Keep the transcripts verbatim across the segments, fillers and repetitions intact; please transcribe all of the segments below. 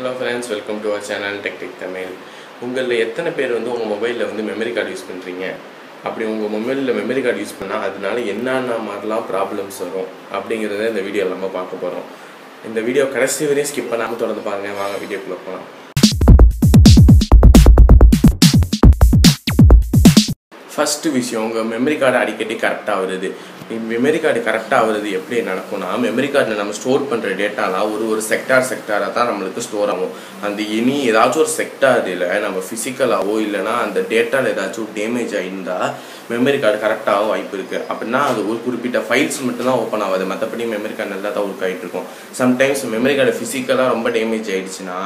hello friends welcome to our channel tech tech Tamil उंगल्ल एत्तने पेर वंदु उंगा मोबाइल वंदु मेमोरी कार्ड यूज़ पण्णुरींगा अप्पडी उंगा मोबाइल मेमोरी कार्ड यूज़ पण्णा अदनाल एन्नाना मारिला प्रॉब्लम्स वरुम अप्पडिंगरदु इंद वीडियो नाम पार्क्क पोरोम इंद वीडियो कडेसी वरैयुम स्किप पण्णामा तोडर्ந்து पाருங்க வாங்க வீடியோக்குள்ள போலாம் फर्स्ट विषय उंगा मेमोरी कार्ड अडिक्कடி கரெக்ட்டா வருது मेमोरी कार्ड करेक्टा आगे एप्ली मेमोरी कार्ड नम्बर स्टोर पड़े डेटा और सेक्टर सेक्टर नम्बर स्टोर आगो अंत एनी एदाचों और सेक्टर नम्बर फिजिकलो इलेना अंत डेटा एदाचों डेमेज मेमोरी कार्ड करेक्टा वाइप अपना अभी फैल्स मटा ओपन आगे मतबड़ी मेमोरी कार्ड ना वर्क आईटर समटम्स मेमोरी कार्ड फिजिकला रोम डेमेज आना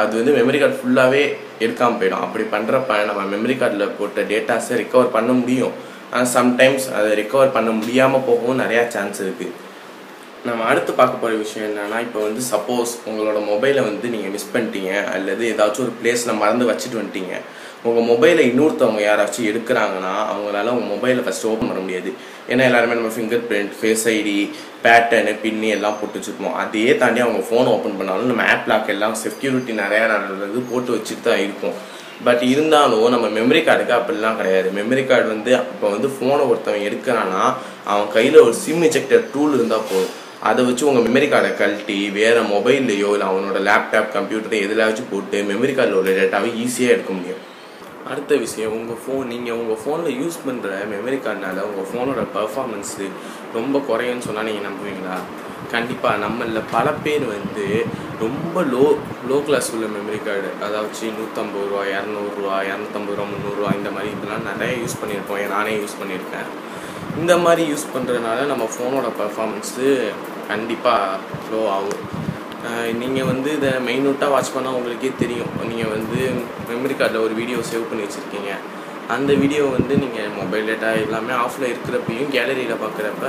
அது வந்து மெமரி கார்டு ஃபுல்லாவே எடுக்காம போய்டும் அப்படி பண்றப்ப நம்ம மெமரி கார்டுல போட்ட டேட்டாஸை ரிகவர் பண்ண முடியும் ஆனால் சம்டைம்ஸ் அதை ரிகவர் பண்ண முடியாம போகவும் நிறைய சான்ஸ் இருக்கு நம்ம அடுத்து பார்க்க போற விஷயம் என்னன்னா இப்போ வந்து சப்போஸ் உங்களோட மொபைலை வந்து நீங்க மிஸ் பண்ணிட்டீங்க அல்லது ஏதாச்சும் ஒரு பிளேஸ்ல மறந்து வச்சிட்டு வந்துட்டீங்க உங்க மொபைலை இன்னொருத்தவங்க யாராச்சும் எடுக்கறாங்கன்னா அவங்களால உங்க மொபைலை ஃபர்ஸ்ட் ஓபன் பண்ண முடியாது ஏன்னா எல்லாரும் நம்ம finger print face ID pattern pin எல்லாம் போட்டு வச்சிருப்போம் அதே தாண்டி அவங்க ஃபோன் ஓபன் பண்ணாலும் நம்ம ஆப் லாக் எல்லாம் செக்யூரிட்டி நிறைய நடந்து போட்டு வச்சிட்டு தான் இருக்கும் பட் இருந்தாலும் நம்ம மெமரி கார்டுக்கு அப்படிலாம் கிடையாது மெமரி கார்டு வந்து இப்போ வந்து ஃபோனை ஒருத்தவங்க எடுக்கறானா அவன் கையில் ஒரு சிம் இன்ஜெக்டர் டூல் இருந்தால் போதும் அதை வச்சு உங்கள் மெமரி கார்டை கழட்டி வேறு மொபைல்லையோ இல்லை அவனோட லேப்டாப் கம்ப்யூட்டர் எதில் வச்சு போட்டு மெமரி கார்டில் உள்ள டேட்டாவை ஈஸியாக எடுக்க முடியும் அடுத்த விஷயம் உங்கள் ஃபோன் நீங்கள் உங்கள் ஃபோனில் யூஸ் பண்ணுற மெமரி கார்டுனால உங்கள் ஃபோனோட பர்ஃபார்மன்ஸு ரொம்ப குறையுன்னு சொன்னால் நீங்கள் நம்புவீங்களா கண்டிப்பாக நம்மளில் பல பேர் வந்து ரொம்ப லோ லோ கிளாஸ் உள்ள மெமரி கார்டு அதாவது நூற்றம்பது ரூபா இரநூறுவா இரநூத்தம்பது ரூபா முந்நூறுரூவா இந்த மாதிரி இதெல்லாம் நிறைய யூஸ் பண்ணியிருப்போம் நானே யூஸ் பண்ணியிருக்கேன் இந்த மாதிரி யூஸ் பண்ணுறதுனால நம்ம ஃபோனோட பர்ஃபார்மன்ஸு கண்டிப்பாக லோ ஆகும் நீங்கள் வந்து இதை மெயினூட்டாக வாட்ச் பண்ணால் உங்களுக்கே தெரியும் நீங்கள் வந்து மெமரி கார்டில் ஒரு வீடியோ சேவ் பண்ணி வச்சுருக்கீங்க அந்த வீடியோ வந்து நீங்கள் மொபைல் டேட்டா எல்லாமே ஆஃபில் இருக்கிறப்பையும் கேலரியில் பார்க்குறப்ப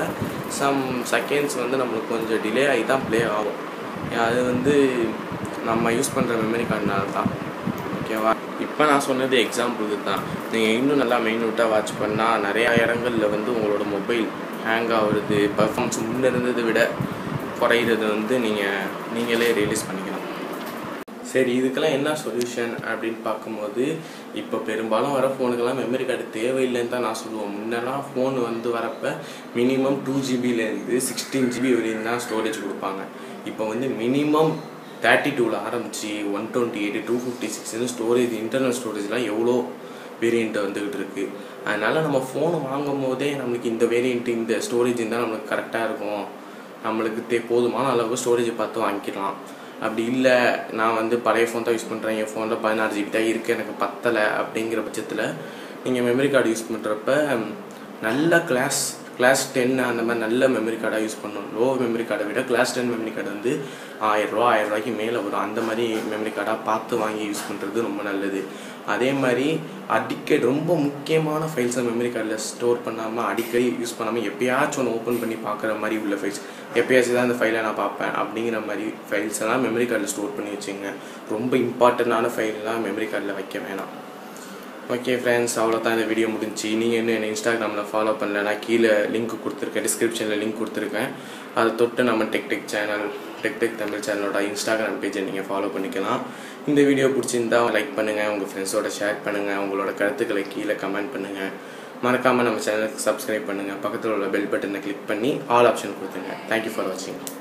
சம் செகண்ட்ஸ் வந்து நம்மளுக்கு கொஞ்சம் டிலே ஆகி தான் ப்ளே ஆகும் அது வந்து நம்ம யூஸ் பண்ணுற மெமரி கார்டுனால தான் ஓகேவா இப்போ நான் சொன்னது எக்ஸாம்பிளுக்கு தான் நீங்கள் இன்னும் நல்லா மெயினூட்டாக வாட்ச் பண்ணால் நிறையா இடங்களில் வந்து உங்களோட மொபைல் ஹேங் ஆகுறது பர்ஃபார்மன்ஸ் முன்னே இருந்ததை விட குறையிறது வந்து நீங்கள் நீங்களே ரிலீஸ் பண்ணிக்கலாம் சரி இதுக்கெல்லாம் என்ன சொல்யூஷன் அப்படின்னு பார்க்கும்போது இப்போ பெரும்பாலும் வர ஃபோனுக்கெல்லாம் மெமரி கார்டு தேவையில்லைன்னு தான் நான் சொல்லுவேன் முன்னெல்லாம் ஃபோன் வந்து வரப்போ மினிமம் டூ ஜிபிலேருந்து சிக்ஸ்டீன் ஜிபி வரையும் தான் ஸ்டோரேஜ் கொடுப்பாங்க இப்போ வந்து மினிமம் தேர்ட்டி டூவில் ஆரம்பித்து one twenty eight two fifty சிக்ஸ்னு ஸ்டோரேஜ் இன்டர்னல் ஸ்டோரேஜ்லாம் எவ்வளோ வேரியண்ட்டை வந்துக்கிட்டு இருக்குது அதனால் நம்ம ஃபோன் வாங்கும் போதே நம்மளுக்கு இந்த வேரியண்ட்டு இந்த ஸ்டோரேஜ் இருந்தால் நம்மளுக்கு கரெக்டாக இருக்கும் நம்மளுக்கு தே போதுமான அளவு ஸ்டோரேஜை பார்த்து வாங்கிக்கலாம் அப்படி இல்லை நான் வந்து பழைய ஃபோன் தான் யூஸ் பண்ணுறேன் என் ஃபோனில் பதினாறு ஜிபி தான் இருக்குது எனக்கு பத்தலை அப்படிங்கிற பட்சத்தில் நீங்கள் மெமரி கார்டு யூஸ் பண்ணுறப்ப நல்ல கிளாஸ் கிளாஸ் டென் அந்த மாதிரி நல்ல மெமரி கார்டாக யூஸ் பண்ணணும் லோ மெமரி கார்டை விட கிளாஸ் டென் மெமரி கார்டு வந்து ஆயிரரூவா ஆயிரம் ரூபாய்க்கு மேலே வரும் அந்த மாதிரி மெமரி கார்டாக பார்த்து வாங்கி யூஸ் பண்ணுறது ரொம்ப நல்லது அதே மாதிரி அடிக்கடி ரொம்ப முக்கியமான ஃபைல்ஸை மெமரி கார்டில் ஸ்டோர் பண்ணாமல் அடிக்கடி யூஸ் பண்ணாமல் எப்போயாச்சும் ஒன்று ஓப்பன் பண்ணி பார்க்குற மாதிரி உள்ள ஃபைல்ஸ் எப்போயாச்சும் தான் அந்த ஃபைலை நான் பார்ப்பேன் அப்படிங்கிற மாதிரி ஃபைல்ஸ் எல்லாம் மெமரி கார்டில் ஸ்டோர் பண்ணி வச்சுங்க ரொம்ப இம்பார்ட்டண்ட்டான ஃபைல்லாம் மெமரி கார்டில் வைக்க வேணாம் ஓகே ஃப்ரெண்ட்ஸ் அவ்வளோதான் இந்த வீடியோ முடிஞ்சு நீங்கள் இன்னும் என்னை இன்ஸ்டாகிராமில் ஃபாலோ பண்ணலன்னா கீழே லிங்க் கொடுத்துருக்கேன் டிஸ்கிரிப்ஷனில் லிங்க் கொடுத்துருக்கேன் அதை தொட்டு நம்ம tech tech channel tech tech Tamil சேனலோட இன்ஸ்டாகிராம் பேஜை நீங்கள் ஃபாலோ பண்ணிக்கலாம் இந்த வீடியோ பிடிச்சிருந்தா லைக் பண்ணுங்கள் உங்கள் ஃப்ரெண்ட்ஸோட ஷேர் பண்ணுங்கள் உங்களோட கருத்துக்களை கீழே கமெண்ட் பண்ணுங்கள் மறக்காமல் நம்ம சேனலுக்கு சப்ஸ்கிரைப் பண்ணுங்கள் பக்கத்தில் உள்ள பெல் பட்டனை கிளிக் பண்ணி ஆல் ஆப்ஷன் கொடுத்துருங்க தேங்க்யூ ஃபார் வாட்சிங்